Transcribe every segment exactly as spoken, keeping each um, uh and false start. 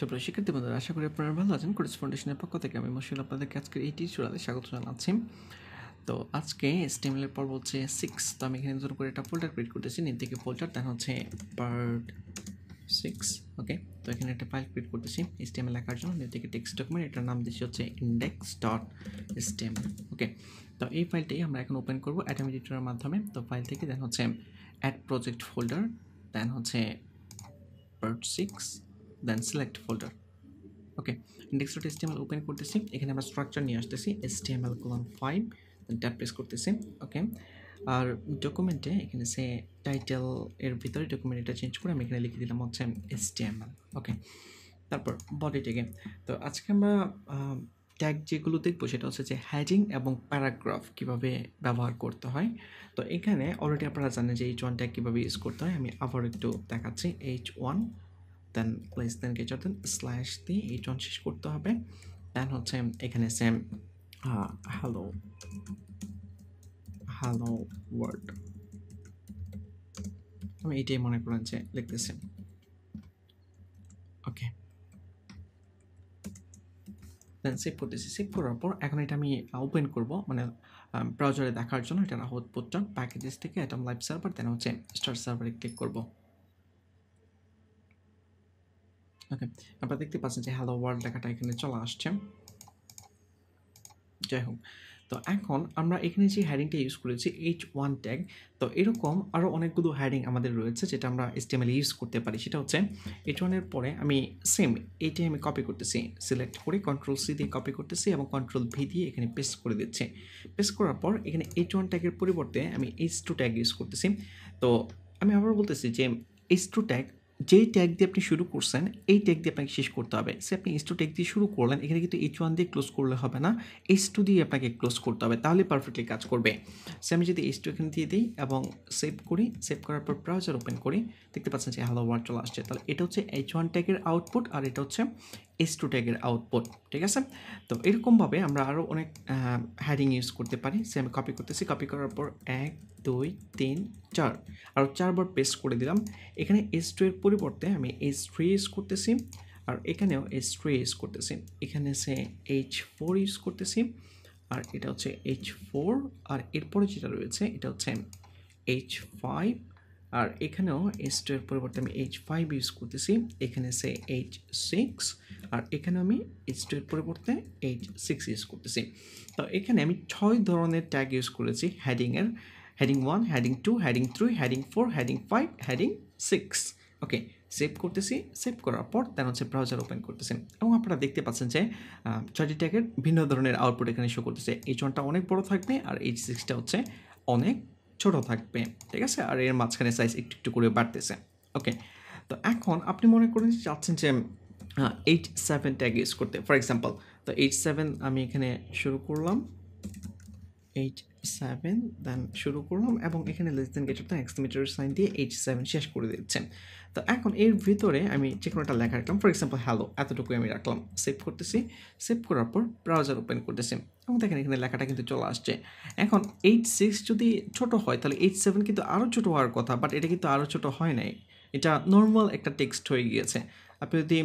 সুপ্রিয় শিক্ষার্থী বন্ধুরা, আশা করি আপনারা ভালো আছেন। কোডস ফাউন্ডেশনের পক্ষ থেকে আমি মশিউল আপনাদের আজকের এই টিউটোরিয়ালে স্বাগত জানাচ্ছি। তো আজকে এচটিএমএল এর পর্ব হচ্ছে সিক্স। তো আমি এখানে নতুন করে একটা ফোল্ডার ক্রিয়েট করতেছি, নিচ থেকে ফোল্ডার, দেন হচ্ছে পার্ট সিক্স। ওকে, তো এখানে একটা ফাইল ক্রিয়েট করতেছি এচটিএমএল লেখার জন্য। নিচ থেকে টেক্সট ডকুমেন্ট, এটার নাম দিচ্ছি হচ্ছে ইন্ডেক্স ডট এচটিএমএল। ওকে, তো এই ফাইলটাই আমরা এখন ওপেন করবো অ্যাটম এডিটরের মাধ্যমে। তো ফাইল থেকে দেন হচ্ছে অ্যাড প্রজেক্ট ফোল্ডার, দেন হচ্ছে part six, then select folder. Okay, index dot HTML open করতেছি। এখানে আমরা স্ট্রাকচার নিয়ে আসতেছি HTML colon five, tab press করতেছি। ওকে, আর ডকুমেন্টে এখানে সে টাইটেল এর ভিতরে ডকুমেন্ট এটা চেঞ্জ করে আমি এখানে লিখে দিলাম হচ্ছে এচটিএমএল। ওকে, তারপর বডি ট্যাগে। তো আজকে আমরা ট্যাগ যেগুলো দেখবো সেটা হচ্ছে যে হ্যাডিং এবং প্যারাগ্রাফ কীভাবে ব্যবহার করতে হয়। তো এখানে অলরেডি আপনারা জানেন যে এইচ ওয়ান ট্যাগ কীভাবে ইউজ করতে হয়। আমি আবার একটু দেখাচ্ছি। H one then place then greater then slash দিয়ে এইচ ওয়ান শেষ করতে হবে। দেন হচ্ছে এখানে সেম হ্যালো হ্যালো ওয়ার্ল্ড, আমি এটাই মনে করেন যে লিখতেছি। ওকে, দেন সেভ করতেছি। সেভ করার পর এখন এটা আমি ওপেন করব, মানে ব্রাউজারে দেখার জন্য। এটা আউটপুটটা প্যাকেজেস থেকে অ্যাটম লাইভ সার্ভার, দেন হচ্ছে স্টার্ট সার্ভারে ক্লিক করব। ওকে, আপনারা দেখতে পাচ্ছেন যে হ্যালো ওয়ার্ল্ড লেখাটা এখানে চলে আসছে। যাই হোক, তো এখন আমরা এখানে যে হ্যাডিংটা ইউজ করেছি এইচ ওয়ান ট্যাগ, তো এরকম আরও অনেকগুলো হ্যাডিং আমাদের রয়েছে যেটা আমরা এচটিএমএল ইউজ করতে পারি। সেটা হচ্ছে এইচ ওয়ানের পরে আমি সেম এইটাই আমি কপি করতেছি, সিলেক্ট করে কন্ট্রোল সি দিয়ে কপি করতেছি এবং কন্ট্রোল ভি দিয়ে এখানে পেস্ট করে দিচ্ছি। পেস্ট করার পর এখানে এইচ ওয়ান ট্যাগের পরিবর্তে আমি এইচ টু ট্যাগ ইউজ করতেছি। তো আমি আবার বলতেছি যে এইচ টু ট্যাগ, যেই ট্যাগ দিয়ে আপনি শুরু করছেন এই ট্যাগ দিয়ে আপনাকে শেষ করতে হবে। সে আপনি এইচ টু ট্যাগ দিয়ে শুরু করলেন, এখানে কিন্তু এইচ ওয়ান দিয়ে ক্লোজ করলে হবে না, এইচ টু দিয়ে আপনাকে ক্লোজ করতে হবে, তাহলে পারফেক্টলি কাজ করবে। সে আমি যদি এইচ টু এখানে দিয়ে দিই এবং সেভ করি, সেভ করার পর ব্রাউজার ওপেন করি, দেখতে পাচ্ছেন যে হ্যালো ওয়ার্ল্ড চলে আসছে। তাহলে এটা হচ্ছে এইচ ওয়ান ট্যাগের আউটপুট আর এটা হচ্ছে এইচ টু ট্যাগের আউটপুট। ঠিক আছে, তো এরকমভাবে আমরা আরও অনেক হ্যাডিং ইউজ করতে পারি। সে আমি কপি করতেছি, কপি করার পর এক দুই তিন চার আর চারবার পেস্ট করে দিলাম। এখানে এইচ টু এর পরিবর্তে আমি এইচ থ্রি ইউজ করতেছি, আর এখানেও এইচ থ্রি ইউজ করতেছি। এখানে সে এইচ ফোর ইউজ করতেছি, আর এটা হচ্ছে এইচ ফোর, আর এরপরে যেটা রয়েছে এটা হচ্ছে এইচ ফাইভ, আর এখানেও এইচ টু এর পরিবর্তে আমি এইচ ফাইভ ইউজ করতেছি। এখানে সে এইচ সিক্স, আর এখানে আমি এইচ টু এর পরিবর্তে এইচ সিক্স ইউজ করতেছি। তো এখানে আমি ছয় ধরনের ট্যাগ ইউজ করেছি হ্যাডিংয়ের: heading one, heading two, heading three, heading four, heading five, heading six. Okay, save করতেছি। সেভ করার পর তার হচ্ছে ব্রাউজার ওপেন করতেছি এবং আপনারা দেখতে পাচ্ছেন যে ছয়টি ট্যাগের ভিন্ন ধরনের আউটপুট এখানে শো করতেছে। এইচ ওয়ানটা অনেক বড় থাকবে আর এইচ সিক্সটা হচ্ছে অনেক ছোট থাকবে। ঠিক আছে, আর এর মাঝখানে সাইজ একটু একটু করে বাড়তেছে। ওকে, তো এখন আপনি মনে করেন যে চাচ্ছেন যে এইচ সেভেন ট্যাগ ইউজ করতে, ফর এক্সাম্পল। তো এইচ সেভেন আমি এখানে শুরু করলাম, এইচ সেভেন দেন শুরু করলাম এবং এখানে less then greater then exclamation sign দিয়ে এইচ সেভেন শেষ করে দিচ্ছেন। তো এখন এর ভিতরে আমি যে কোনো একটা লেখা রাখলাম, ফর এক্সাম্পল হ্যালো, এতটুকু আমি রাখলাম। সেভ করতেছি, সেভ করার পর ব্রাউজার ওপেন করতেছি এবং দেখেন এখানে লেখাটা কিন্তু চলে আসছে। এখন এইচ সিক্স যদি ছোটো হয় তাহলে এইচ সেভেন কিন্তু আরও ছোটো হওয়ার কথা, বাট এটা কিন্তু আরও ছোটো হয় নাই, এটা নর্মাল একটা টেক্সট হয়ে গিয়েছে। আপনি যদি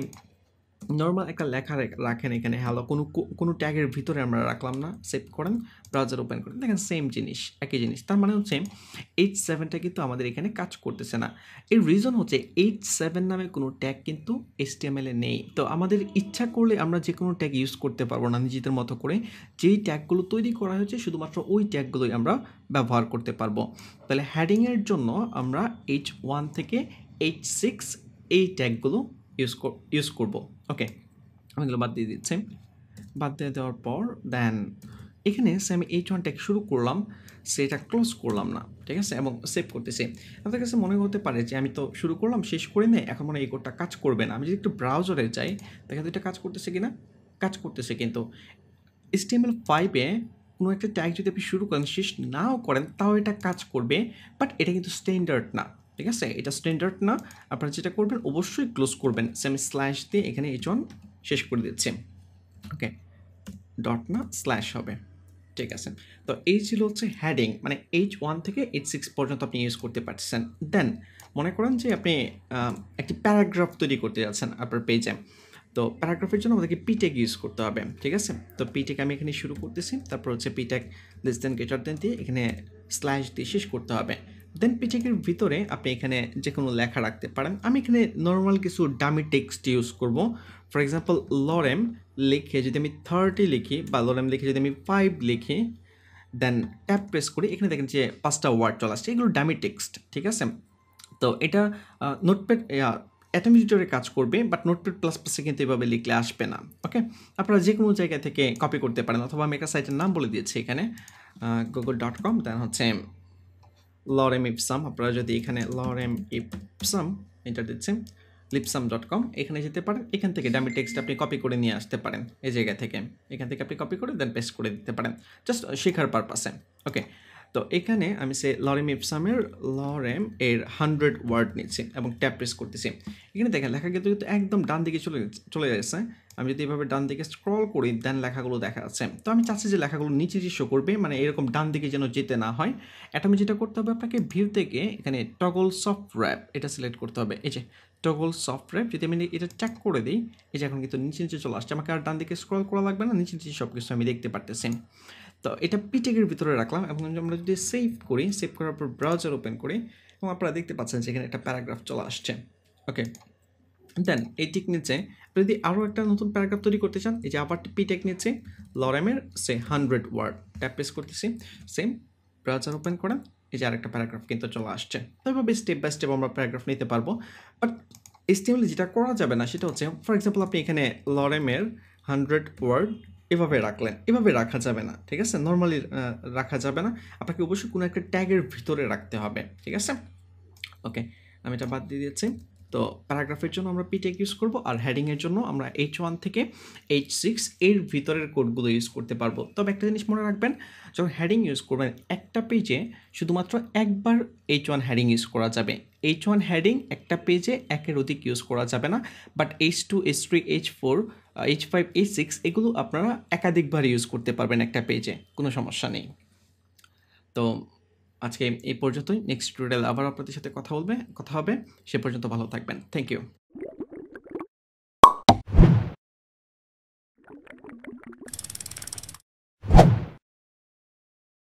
নর্মাল একটা লেখা রাখেন এখানে হ্যালো, কোনো কোনো ট্যাগের ভিতরে আমরা রাখলাম না, সেভ করেন, ব্রাউজার ওপেন করেন, দেখেন সেম জিনিস, একই জিনিস। তার মানে হচ্ছে এইচ সেভেনটা কিন্তু আমাদের এখানে কাজ করতেছে না। এর রিজন হচ্ছে এইচ সেভেন নামে কোনো ট্যাগ কিন্তু এচটিএমএলে নেই। তো আমাদের ইচ্ছা করলে আমরা যে কোনো ট্যাগ ইউজ করতে পারবো না নিজেদের মতো করে। যেই ট্যাগগুলো তৈরি করা হয়েছে শুধুমাত্র ওই ট্যাগগুলোই আমরা ব্যবহার করতে পারবো। তাহলে হ্যাডিংয়ের জন্য আমরা এইচ ওয়ান থেকে এইচ সিক্স এই ট্যাগগুলো ইউজ ইউজ করবো। ওকে, আমি এগুলো বাদ দিয়ে দিচ্ছি। বাদ দিয়ে দেওয়ার পর দেন এখানে সে আমি এইচ ওয়ান ট্যাগ শুরু করলাম, সেটা ক্লোজ করলাম না। ঠিক আছে, এবং সেভ করতেছি। আপনার কাছে মনে হতে পারে যে আমি তো শুরু করলাম, শেষ করে নেই, এখন মনে হয় এই কোডটা কাজ করবে না। আমি যদি একটু ব্রাউজারে যাই, দেখা যায় এটা কাজ করতেছে কি না। কাজ করতেছে, কিন্তু এচটিএমএল ফাইভে কোনো একটা ট্যাগ যদি আপনি শুরু করেন, শেষ নাও করেন, তাও এটা কাজ করবে, বাট এটা কিন্তু স্ট্যান্ডার্ড না। ঠিক আছে, এটা স্ট্যান্ডার্ড না। আপনারা যেটা করবেন অবশ্যই ক্লোজ করবেন। সেমি স্ল্যাশ দিয়ে এখানে এইচ ওয়ান শেষ করে দিচ্ছে। ওকে, ডট না, স্ল্যাশ হবে। ঠিক আছে, তো এই ছিল হচ্ছে হ্যাডিং, মানে এইচ ওয়ান থেকে এইচ সিক্স পর্যন্ত আপনি ইউজ করতে পারছেন। দেন মনে করেন যে আপনি একটি প্যারাগ্রাফ তৈরি করতে যাচ্ছেন আপনার পেজে। তো প্যারাগ্রাফের জন্য আমাদেরকে পি ট্যাগ ইউজ করতে হবে, ঠিক আছে। তো পি ট্যাগ আমি এখানে শুরু করতেছি, তারপর হচ্ছে পি ট্যাগ লেস দেন গ্রেটার দেন দিয়ে এখানে স্ল্যাশ দিয়ে শেষ করতে হবে। দেন পি ট্যাগের ভিতরে আপনি এখানে যে কোনো লেখা রাখতে পারেন। আমি এখানে নর্মাল কিছু ডামি টেক্সট ইউজ করব। ফর এক্সাম্পল লরেম লিখে যদি আমি থার্টি লিখি বা লরেম লিখে যদি আমি ফাইভ লিখি, দেন ট্যাপ প্রেস করি, এখানে দেখেন যে পাঁচটা ওয়ার্ড চলে আসছে, এগুলো ডামি টেক্সট, ঠিক আছে। তো এটা নোটপ্যাড অ্যাটম এডিটরে কাজ করবে, বাট নোটপ্যাড প্লাস প্লাসে কিন্তু এভাবে লিখলে আসবে না, ওকে। আপনারা যে কোনো জায়গা থেকে কপি করতে পারেন, অথবা আমি একটা সাইটের নাম বলে দিয়েছি এখানে গুগল ডট কম, দেন হচ্ছে লরেম ইপসাম। আপনারা যদি এখানে লরেম ইপসাম এন্টার দিচ্ছেন লিপসাম ডট কম এখানে যেতে পারেন, এখান থেকে ডামি টেক্সট আপনি কপি করে নিয়ে আসতে পারেন এই জায়গা থেকে, এখান থেকে আপনি কপি করে দেন পেস্ট করে দিতে পারেন, জাস্ট শেখার পারপাসে, ওকে। তো এখানে আমি সে লরেম ইপসামের লরেম এর হান্ড্রেড ওয়ার্ড নিচ্ছি এবং ট্যাপ প্রেস করতেছি। এখানে দেখেন লেখা কিন্তু কিন্তু একদম ডান দিকে চলে চলে যাচ্ছে। আমি যদি এভাবে ডান দিকে স্ক্রল করি দেন লেখাগুলো দেখা যাচ্ছে। তো আমি চাচ্ছি যে লেখাগুলো নিচে যে শো করবে, মানে এরকম ডান দিকে যেন যেতে না হয়। এটা আমি যেটা করতে হবে, আপনাকে ভিউ থেকে এখানে টগল সফট র্যাপ এটা সিলেক্ট করতে হবে, এই যে টগল সফট র্যাপ। যদি আমি এটা চেক করে দিই, এই যে এখন কিন্তু নিচে নিচে চলে আসছে, আমাকে আর ডান দিকে স্ক্রল করা লাগবে না, নিচে নিচে সব কিছু আমি দেখতে পারতেছি। তো এটা পিটেকের ভিতরে রাখলাম এবং আমরা যদি সেভ করি, সেভ করার পর ব্রাউজার ওপেন করি এবং আপনারা দেখতে পাচ্ছেন যে এখানে একটা প্যারাগ্রাফ চলে আসছে, ওকে। দেন এই টিক নিচে যদি আরও একটা নতুন প্যারাগ্রাফ তৈরি করতে চান, এই যে আবার পিটেক নিচ্ছে লরেমের say hundred word tap press করতেছি, সেম ব্রাউজার ওপেন করা, এই যে আরেকটা প্যারাগ্রাফ কিন্তু চলে আসছে। তো এভাবে স্টেপ বাই স্টেপ আমরা প্যারাগ্রাফ নিতে পারবো। বাট এইচটিএমএল যেটা করা যাবে না সেটা হচ্ছে, ফর এক্সাম্পল আপনি এখানে লরেমের হান্ড্রেড ওয়ার্ড এভাবে রাখলেন, এভাবে রাখা যাবে না, ঠিক আছে, নর্মালি রাখা যাবে না, আপনাকে অবশ্যই কোনো একটা ট্যাগের ভিতরে রাখতে হবে, ঠিক আছে, ওকে। আমি এটা বাদ দিয়ে দিচ্ছি। তো প্যারাগ্রাফের জন্য আমরা পি ট্যাগ ইউজ করবো, আর হেডিংয়ের জন্য আমরা এইচ ওয়ান থেকে এইচ সিক্স এর ভিতরের কোডগুলো ইউজ করতে পারবো। তবে একটা জিনিস মনে রাখবেন, যখন হেডিং ইউজ করবেন একটা পেজে শুধুমাত্র একবার এইচ ওয়ান হেডিং ইউজ করা যাবে। এইচ ওয়ান হেডিং একটা পেজে একের অধিক ইউজ করা যাবে না। But H two H three H four H five H six এগুলো আপনারা একাধিকবার ইউজ করতে পারবেন একটা পেজে, কোনো সমস্যা নেই। তো আজকে এই পর্যন্তই, নেক্সট টিউটোরিয়াল আবার আপনাদের সাথে কথা বলবে কথা হবে, সে পর্যন্ত ভালো থাকবেন, থ্যাংক ইউ।